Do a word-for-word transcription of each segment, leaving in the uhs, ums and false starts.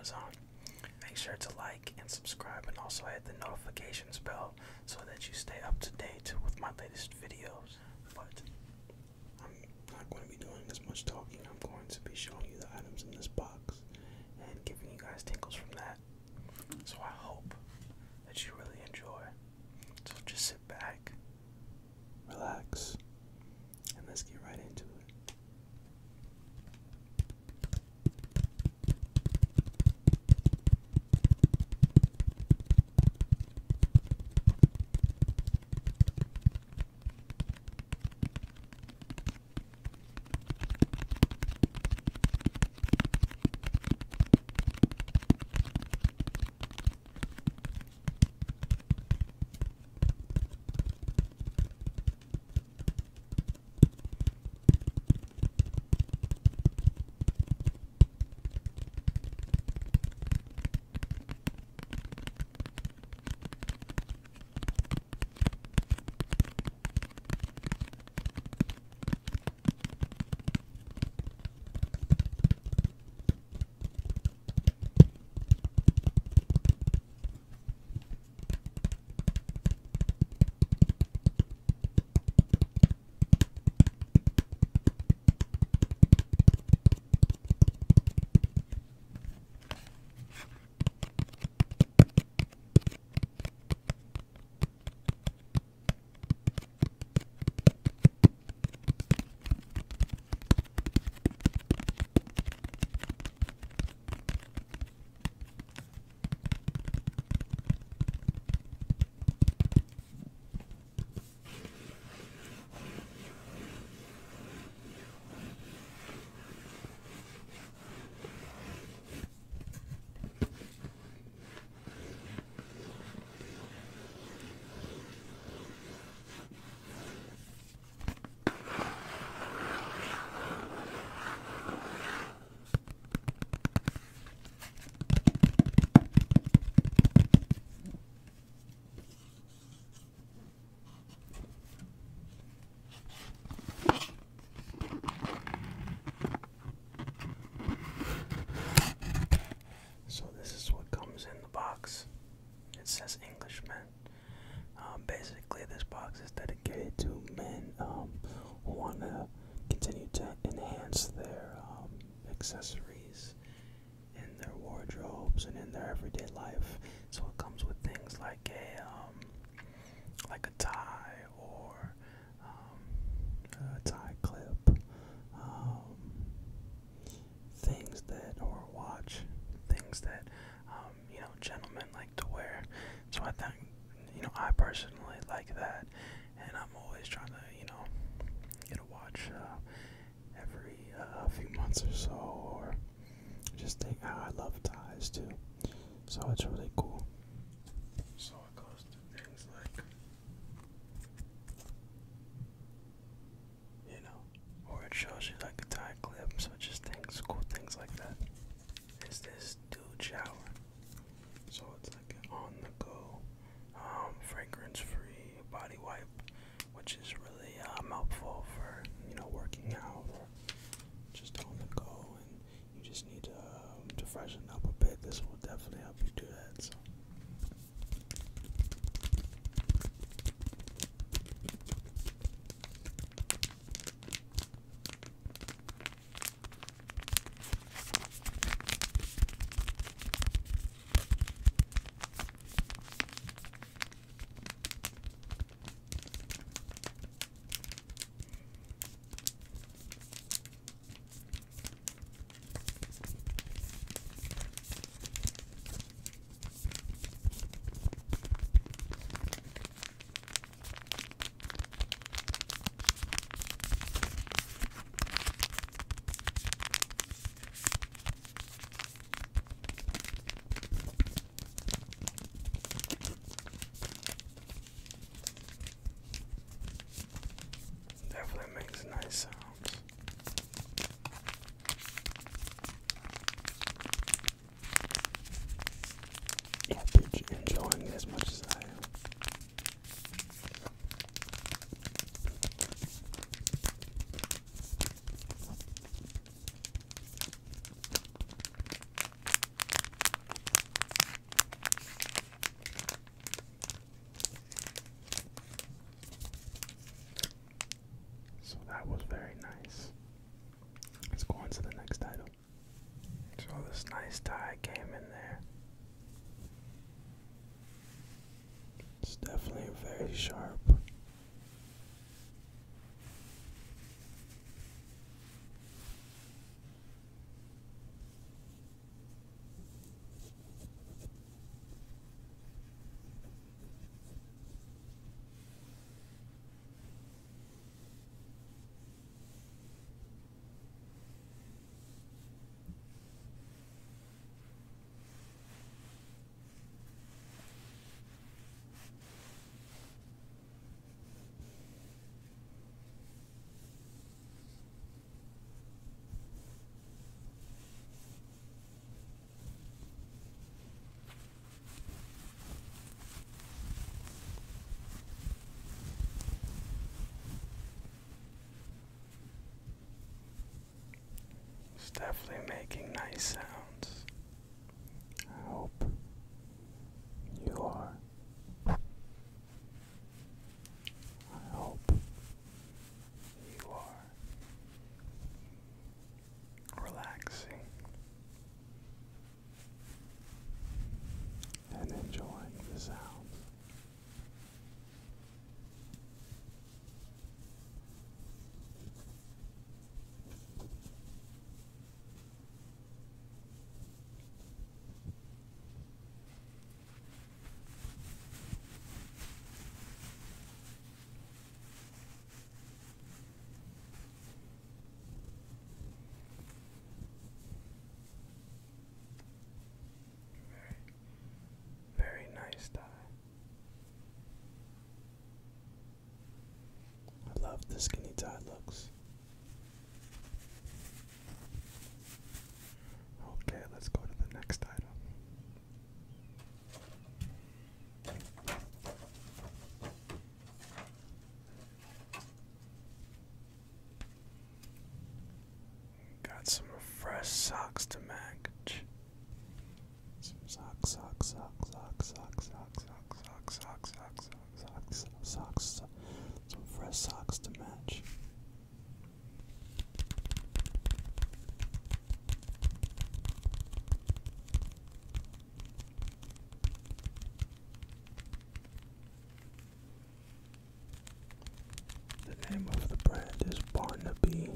Amazon. Make sure to like and subscribe, and also hit the notifications bell so that you stay up to date with my latest videos. But I'm not going to be doing this much talking. I'm going to be showing you the items in this box and giving you guys tingles from that. So I hope that you really enjoy. So just sit back, relax, and let's get right into it. Accessories in their wardrobes and in their everyday life. So it comes with things like a um, like a tie or um, a tie clip, um, things that, or a watch, things that um, you know, gentlemen like to wear. So I think, you know, I personally like that, and I'm always trying to, you know, get a watch uh, every uh, few months or so. Or just think, oh, I love ties too, so it's really cool. So it goes to things like, you know, or it shows you like a tie clip, so just things, cool things like that. Is this dude shower? So it's like an on-the-go, um, fragrance-free body wipe, which is really um, helpful for, you know, working out. Freshen up a bit, this will definitely help you do that. So very sharp. Definitely making nice sounds. I hope you are. I hope you are relaxing and enjoying the sound. I love the skinny tie looks. Okay, let's go to the next item. Got some fresh socks to match. Some socks, socks, socks, socks, socks, socks, socks, socks, socks, socks, socks, socks. Some fresh socks to match. The name of the brand is Barnaby.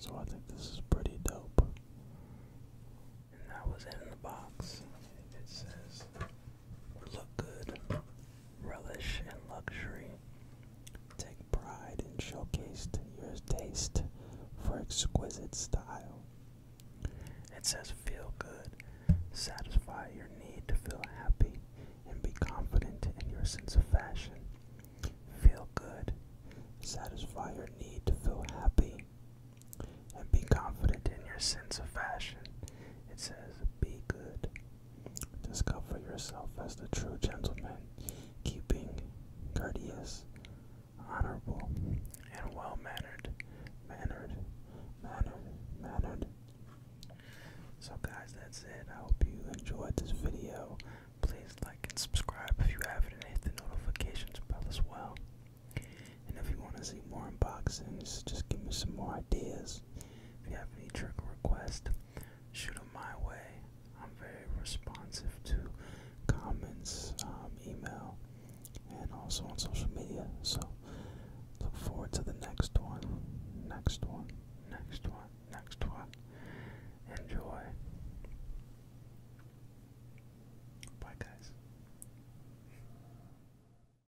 so I think this is pretty dope. And that was it in the box. It says, look good, relish in luxury, take pride in showcased your taste for exquisite style. It says, feel good, satisfy your need to feel happy and be confident in your sense of fashion. Feel good, satisfy your need to feel happy and be confident in your sense of fashion. It says, be good. Discover yourself as the true gentleman, keeping courteous, honorable, and well-mannered. Mannered, mannered, mannered. So guys, that's it. I hope you enjoyed this video. Please like and subscribe if you haven't, and hit the notifications bell as well. And if you want to see more unboxings, just give me some more ideas.